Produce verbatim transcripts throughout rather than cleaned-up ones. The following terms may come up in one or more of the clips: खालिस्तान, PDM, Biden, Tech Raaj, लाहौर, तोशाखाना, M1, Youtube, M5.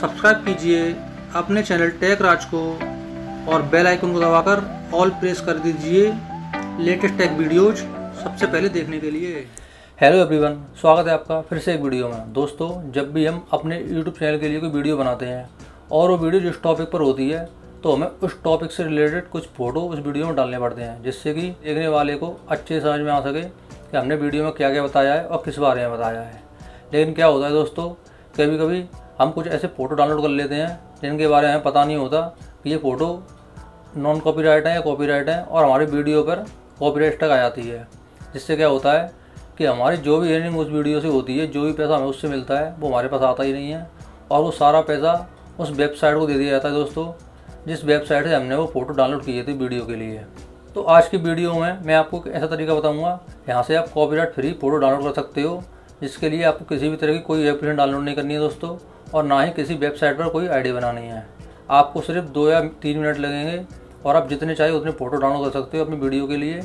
Subscribe कीजिए अपने channel take राज को और बेल आइकन को दबाकर ऑल प्रेस कर दीजिए लेटेस्ट टेक वीडियोज सबसे पहले देखने के लिए। हेलो एवरीवन, स्वागत है आपका फिर से एक वीडियो में। दोस्तों, जब भी हम अपने यूट्यूब चैनल के लिए कोई वीडियो बनाते हैं और वो वीडियो जिस टॉपिक पर होती है तो हमें उस टॉपिक से रिलेटेड कुछ फ़ोटो उस वीडियो में डालने पड़ते हैं, जिससे कि देखने वाले को अच्छे समझ में आ सके कि हमने वीडियो में क्या क्या बताया है और किस बारे में बताया है। लेकिन क्या होता है दोस्तों, कभी कभी हम कुछ ऐसे फ़ोटो डाउनलोड कर लेते हैं जिनके बारे में पता नहीं होता कि ये फ़ोटो नॉन कॉपीराइट है या कॉपीराइट है, और हमारे वीडियो पर कॉपीराइट टैग आ जाती है, जिससे क्या होता है कि हमारी जो भी अर्निंग उस वीडियो से होती है, जो भी पैसा हमें उससे मिलता है वो हमारे पास आता ही नहीं है, और वो सारा पैसा उस वेबसाइट को दे दिया जाता है दोस्तों, जिस वेबसाइट से हमने वो फ़ोटो डाउनलोड किए थे वीडियो के लिए। तो आज की वीडियो में मैं आपको ऐसा तरीका बताऊंगा यहाँ से आप कॉपीराइट फ्री फ़ोटो डाउनलोड कर सकते हो, जिसके लिए आपको किसी भी तरह की कोई एप्लीकेशन डाउनलोड नहीं करनी है दोस्तों, और ना ही किसी वेबसाइट पर कोई आईडी बनानी है। आपको सिर्फ दो या तीन मिनट लगेंगे और आप जितने चाहिए उतने फ़ोटो डाउनलोड कर सकते हो अपनी वीडियो के लिए।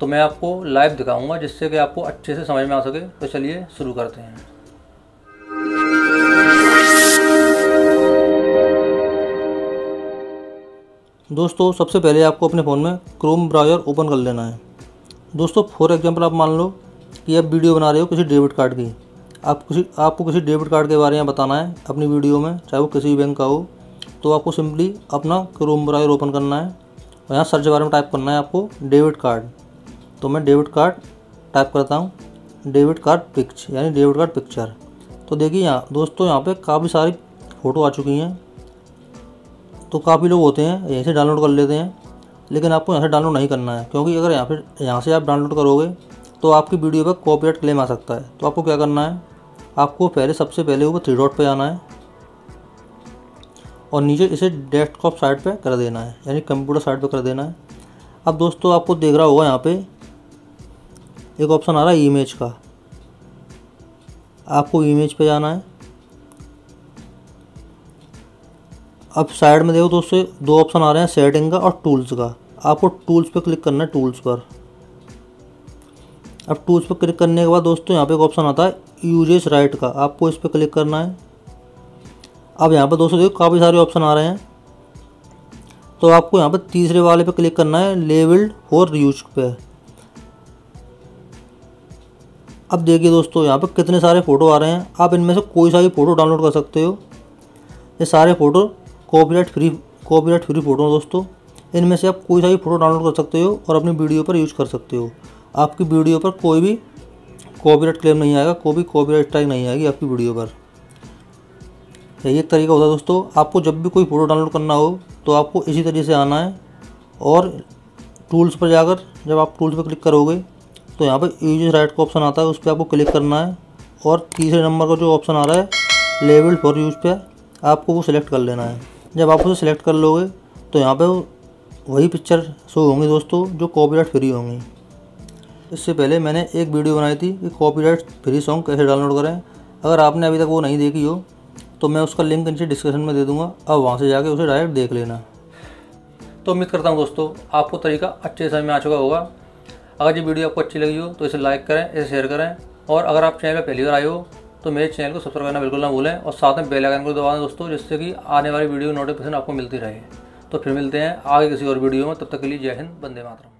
तो मैं आपको लाइव दिखाऊँगा जिससे कि आपको अच्छे से समझ में आ सके। तो चलिए शुरू करते हैं। दोस्तों, सबसे पहले आपको अपने फ़ोन में क्रोम ब्राउज़र ओपन कर लेना है। दोस्तों, फॉर एग्जांपल आप मान लो कि आप वीडियो बना रहे हो किसी डेबिट कार्ड की, आप किसी आपको किसी डेबिट कार्ड के बारे में बताना है अपनी वीडियो में, चाहे वो किसी भी बैंक का हो। तो आपको सिंपली अपना क्रोम ब्राउज़र ओपन करना है और यहाँ सर्च बार में टाइप करना है आपको डेबिट कार्ड। तो मैं डेबिट कार्ड टाइप करता हूँ, डेबिट कार्ड पिक्च यानी डेबिट कार्ड पिक्चर। तो देखिए यहाँ दोस्तों, यहाँ पर काफ़ी सारी फ़ोटो आ चुकी हैं। तो काफ़ी लोग होते हैं यहीं से डाउनलोड कर लेते हैं, लेकिन आपको यहाँ से डाउनलोड नहीं करना है, क्योंकि अगर यहाँ पर यहाँ से आप डाउनलोड करोगे तो आपकी वीडियो पर कॉपीराइट क्लेम आ सकता है। तो आपको क्या करना है, आपको पहले सबसे पहले ऊपर थ्री डॉट पर आना है और नीचे इसे डेस्कटॉप साइट पर कर देना है, यानी कंप्यूटर साइट पर कर देना है। अब दोस्तों, आपको देख रहा होगा यहाँ पर एक ऑप्शन आ रहा है इमेज का, आपको इमेज पर जाना है। अब साइड में देखो दोस्तों, दो ऑप्शन आ रहे हैं सेटिंग का और टूल्स का। आपको टूल्स पर क्लिक करना है, टूल्स पर। अब टूल्स पर क्लिक करने के बाद दोस्तों यहाँ पे एक ऑप्शन आता है यूजेस राइट का, आपको इस पर क्लिक करना है। अब यहाँ पे दोस्तों देखो काफ़ी सारे ऑप्शन आ रहे हैं, तो आपको यहाँ पे तीसरे वाले पे क्लिक करना है लेबल्ड फॉर यूज पे। अब देखिए दोस्तों, यहाँ पर कितने सारे फ़ोटो आ रहे हैं, आप इनमें से कोई सा भी फ़ोटो डाउनलोड कर सकते हो। ये सारे photo copyright free copyright free photo हैं दोस्तों, इनमें से आप कोई सा भी फ़ोटो डाउनलोड कर सकते हो और अपनी वीडियो पर यूज़ कर सकते हो। आपकी वीडियो पर कोई भी कॉपीराइट क्लेम नहीं आएगा, कोई भी कॉपीराइट टैग नहीं आएगी आपकी वीडियो पर। यही एक तरीका होता है दोस्तों। आपको जब भी कोई फ़ोटो डाउनलोड करना हो तो आपको इसी तरीके से आना है और टूल्स पर जाकर, जब आप टूल्स पर क्लिक करोगे तो यहाँ पर यूज राइट का ऑप्शन आता है, उस पर आपको क्लिक करना है और तीसरे नंबर का जो ऑप्शन आ रहा है लेबल्ड फॉर यूज पर, आपको वो सिलेक्ट कर लेना है। जब आप उसे सिलेक्ट कर लोगे तो यहाँ पे वही पिक्चर शो होंगी दोस्तों जो कॉपीराइट फ्री होंगी। इससे पहले मैंने एक वीडियो बनाई थी कि कॉपीराइट फ्री सॉन्ग कैसे डाउनलोड करें, अगर आपने अभी तक वो नहीं देखी हो तो मैं उसका लिंक नीचे डिस्क्रिप्शन में दे दूँगा, आप वहाँ से जाके उसे डायरेक्ट देख लेना। तो उम्मीद करता हूँ दोस्तों आपको तरीका अच्छे समझ में आ चुका होगा। अगर ये वीडियो आपको अच्छी लगी हो तो इसे लाइक करें, इसे शेयर करें, और अगर आप चैनल पर पहली बार आए हो तो मेरे चैनल को सब्सक्राइब करना बिल्कुल ना भूलें, और साथ में बेल आइकन को दबा दें दोस्तों, जिससे कि आने वाली वीडियो की नोटिफिकेशन आपको मिलती रहे। तो फिर मिलते हैं आगे किसी और वीडियो में, तब तक के लिए जय हिंद, वंदे मातरम।